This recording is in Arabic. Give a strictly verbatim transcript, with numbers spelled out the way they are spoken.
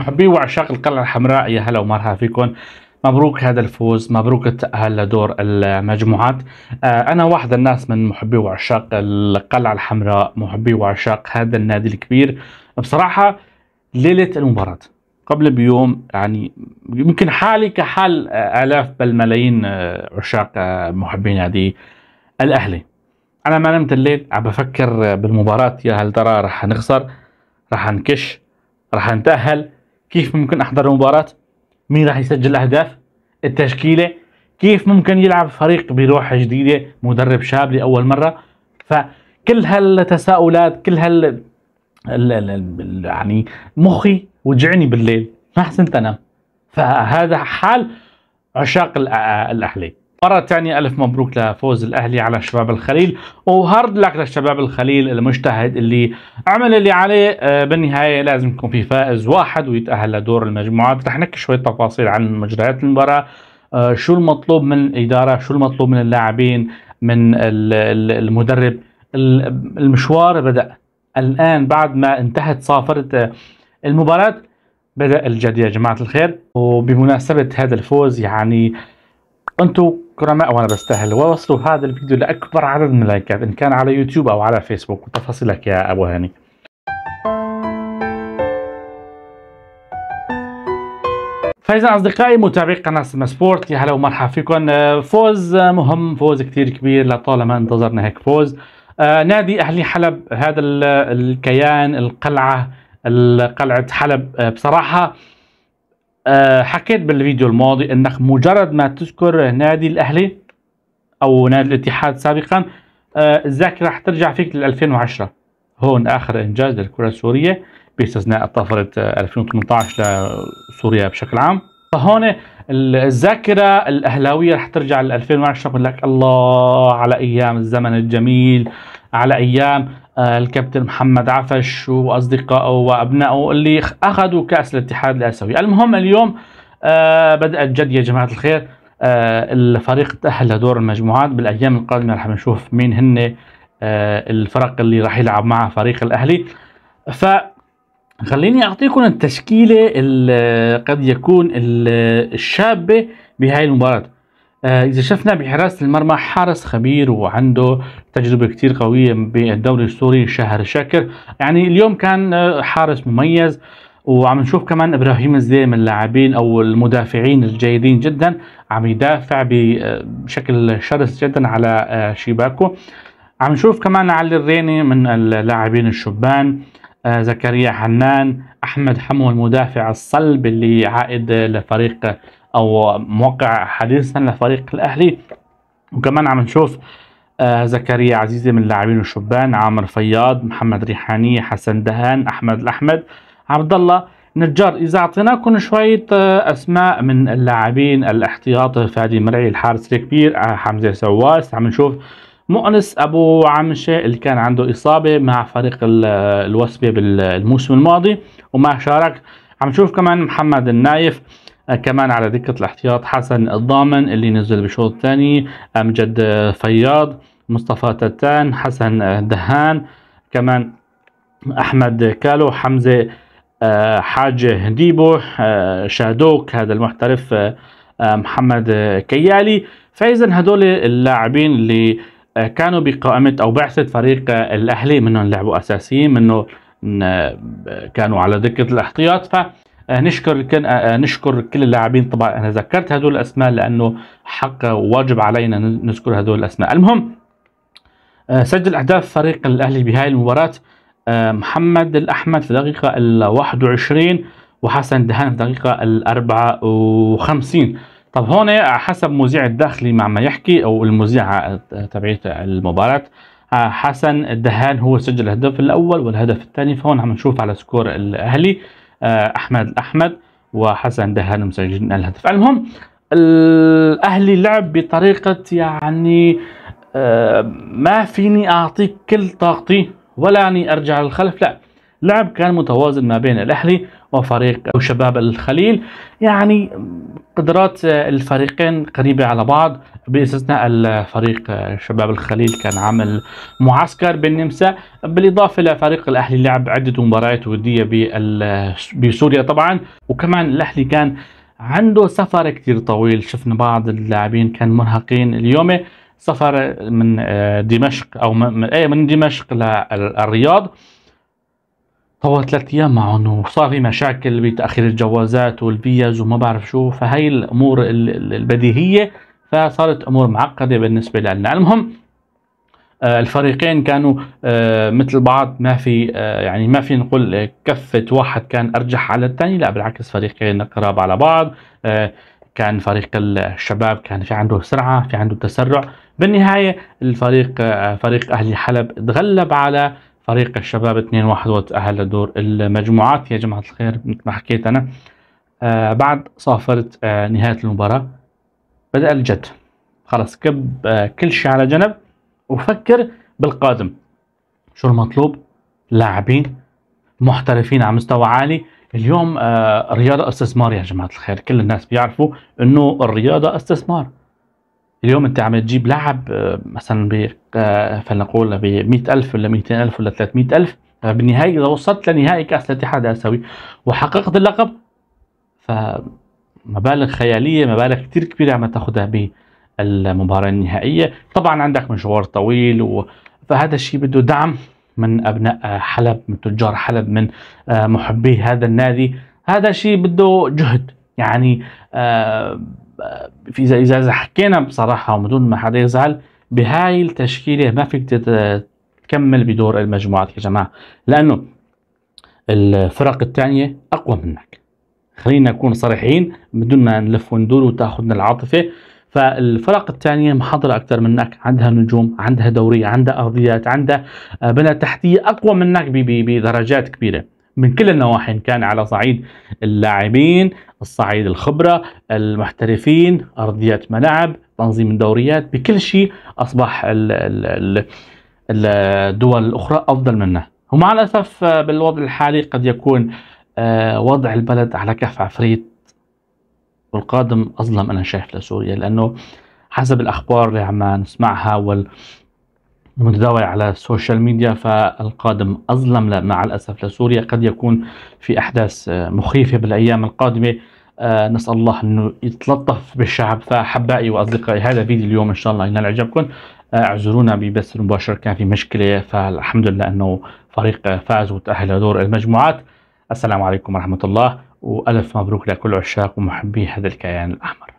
محبي وعشاق القلعة الحمراء، يا هلا ومرحبا فيكم. مبروك هذا الفوز، مبروك التأهل لدور المجموعات. أنا واحد الناس من محبي وعشاق القلعة الحمراء، محبي وعشاق هذا النادي الكبير. بصراحة ليلة المباراة قبل بيوم، يعني يمكن حالي كحال آلاف بل ملايين عشاق محبي نادي الأهلي. أنا ما نمت الليل عم بفكر بالمباراة، يا هل ترى رح نخسر، رح نكش، رح نتأهل، كيف ممكن أحضر المباراة، مين راح يسجل أهداف، التشكيلة، كيف ممكن يلعب فريق بروح جديدة، مدرب شاب لأول مرة. فكل هالتساؤلات، كل هال يعني مخي وجعني بالليل، ما حسنت أنام. فهذا حال عشاق الأهلي. مرة ثانية ألف مبروك لفوز الأهلي على شباب الخليل، وهارد لك للشباب الخليل المجتهد اللي عمل اللي عليه. بالنهاية لازم يكون في فائز واحد ويتأهل لدور المجموعات. رح نحكي شوية تفاصيل عن مجريات المباراة، شو المطلوب من الإدارة، شو المطلوب من اللاعبين، من المدرب. المشوار بدأ الآن بعد ما انتهت صافرة المباراة، بدأ الجد يا جماعة الخير. وبمناسبة هذا الفوز، يعني انتم كرماء وانا بستاهل، ووصلوا هذا الفيديو لاكبر عدد من اللايكات ان كان على يوتيوب او على فيسبوك. وتفاصيلك يا ابو هاني. فاذا اصدقائي متابعي قناه سما سبورت، يا هلا ومرحبا فيكم. فوز مهم، فوز كثير كبير، لطالما انتظرنا هيك فوز. نادي اهلي حلب، هذا الكيان، القلعه، قلعه حلب، بصراحه أه حكيت بالفيديو الماضي انك مجرد ما تذكر نادي الاهلي او نادي الاتحاد سابقا، الذاكره أه رح ترجع فيك لل ألفين وعشرة. هون اخر انجاز للكره السوريه باستثناء طفره ألفين وثمانية عشر لسوريا بشكل عام. فهون الذاكره الاهلاويه رح ترجع لل ألفين وعشرة، بقول لك الله على ايام الزمن الجميل، على ايام الكابتن محمد عفش واصدقائه وابنائه اللي اخذوا كأس الاتحاد الآسيوي. المهم اليوم آه بدأت جد يا جماعة الخير. آه الفريق تأهل لدور المجموعات. بالايام القادمة رح نشوف مين هن آه الفرق اللي رح يلعب مع فريق الاهلي. فخليني اعطيكم التشكيلة اللي قد يكون الشابة بهاي المباراة. إذا شفنا بحراسة المرمى، حارس خبير وعنده تجربة كتير قوية بالدوري السوري، شاهر شاكر. يعني اليوم كان حارس مميز، وعم نشوف كمان إبراهيم الزين من اللاعبين أو المدافعين الجيدين جدا، عم يدافع بشكل شرس جدا على شباكه. عم نشوف كمان علي الريني من اللاعبين الشبان، زكريا حنان، أحمد حمو المدافع الصلب اللي عائد لفريق او موقع حديثا لفريق الاهلي. وكمان عم نشوف آه زكريا عزيزي من اللاعبين الشبان، عامر فياض، محمد ريحاني، حسن دهان، احمد الأحمد، عبد الله نجار. اذا اعطيناكم شويه آه اسماء من اللاعبين الاحتياط، فادي مرعي الحارس الكبير، آه حمزة سواس. عم نشوف مؤنس أبو عمشة اللي كان عنده إصابة مع فريق الوسبة بالموسم الماضي وما شارك. عم نشوف كمان محمد النايف، كمان على دكة الاحتياط حسن الضامن اللي نزل بشوط ثاني، أمجد فياض، مصطفى تتان، حسن دهان، كمان أحمد كالو، حمزة حاجة ديبو، شادوك هذا المحترف، محمد كيالي. فإذا هدول اللاعبين اللي كانوا بقائمة أو بعثة فريق الأهلي، منهم لعبوا أساسيين، منه كانوا على دكة الاحتياط. ف نشكر كن نشكر كل اللاعبين. طبعا انا ذكرت هدول الاسماء لانه حق وواجب علينا نذكر هدول الاسماء. المهم سجل اهداف فريق الاهلي بهاي المباراه محمد الأحمد في الدقيقه الواحد وعشرين وحسن دهان في الدقيقه الأربعة وخمسين. طب هون حسب مذيع الداخلي مع ما يحكي او المذيع تبعيه المباراه، حسن الدهان هو سجل الهدف الاول والهدف الثاني. فهون عم نشوف على سكور الاهلي أحمد الأحمد وحسن دهان مسجلين الهدف. المهم الأهلي لعب بطريقة، يعني ما فيني أعطيك كل طاقتي ولا أني أرجع للخلف، لا، لعب كان متوازن ما بين الأهلي وفريق أو شباب الخليل. يعني قدرات الفريقين قريبة على بعض باستثناء الفريق شباب الخليل كان عمل معسكر بالنمسا، بالاضافه لفريق الاهلي لعب عده مباريات وديه بسوريا طبعا، وكمان الاهلي كان عنده سفر كتير طويل، شفنا بعض اللاعبين كان مرهقين اليوم، سفر من دمشق او من دمشق للرياض طول ثلاث ايام معهم، وصار في مشاكل بتاخير الجوازات والفيز وما بعرف شو، فهي الامور البديهيه فصارت امور معقده بالنسبه لنا. المهم الفريقين كانوا مثل بعض، ما في يعني ما في نقول كفه واحد كان ارجح على الثاني، لا بالعكس فريقين قراب على بعض. كان فريق الشباب كان في عنده سرعه، في عنده تسرع، بالنهايه الفريق فريق اهلي حلب تغلب على فريق الشباب اثنين واحد وتاهل لدور المجموعات. يا جماعه الخير مثل ما حكيت انا بعد صافره نهايه المباراه بدأ الجد، خلص كب كل شيء على جنب وفكر بالقادم، شو المطلوب؟ لاعبين محترفين على مستوى عالي. اليوم الرياضة استثمار يا جماعة الخير، كل الناس بيعرفوا انه الرياضة استثمار. اليوم انت عم تجيب لاعب مثلا ب فلنقول ب مئة ألف ولا مئتين ألف ولا ثلاثمئة ألف، بالنهاية اذا وصلت لنهائي كأس الاتحاد الآسيوي وحققت اللقب ف مبالغ خياليه، مبالغ كتير كبيره عم تاخذها بالمباراه النهائيه. طبعا عندك مشوار طويل و... فهذا الشيء بده دعم من ابناء حلب، من تجار حلب، من محبي هذا النادي. هذا الشيء بده جهد، يعني في اذا حكينا بصراحه وبدون ما حدا يزعل، بهاي التشكيله ما فيك تكمل بدور المجموعات يا جماعه، لانه الفرق الثانيه اقوى منك، خلينا نكون صريحين بدون ما نلف وندور وتاخذنا العاطفه. فالفرق الثانيه محضره اكثر منك، عندها نجوم، عندها دوريه، عندها ارضيات، عندها بنى تحتيه اقوى منك بدرجات كبيره من كل النواحي، ان كان على صعيد اللاعبين، الصعيد الخبره، المحترفين، ارضيات ملاعب، تنظيم الدوريات، بكل شيء اصبح ال ال ال الدول الاخرى افضل منه. ومع الاسف بالوضع الحالي قد يكون أه وضع البلد على كف عفريت، والقادم اظلم انا شايف لسوريا، لانه حسب الاخبار اللي عم نسمعها والمتداوله على السوشيال ميديا فالقادم اظلم مع الاسف لسوريا، قد يكون في احداث مخيفه بالايام القادمه. أه نسال الله انه يتلطف بالشعب. فاحبائي واصدقائي هذا فيديو اليوم ان شاء الله ينال اعجابكم، اعذرونا ببث مباشر كان في مشكله، فالحمد لله انه فريق فاز وتاهل لدور المجموعات. السلام عليكم ورحمة الله، وألف مبروك لكل عشاق ومحبي هذا الكيان الأحمر.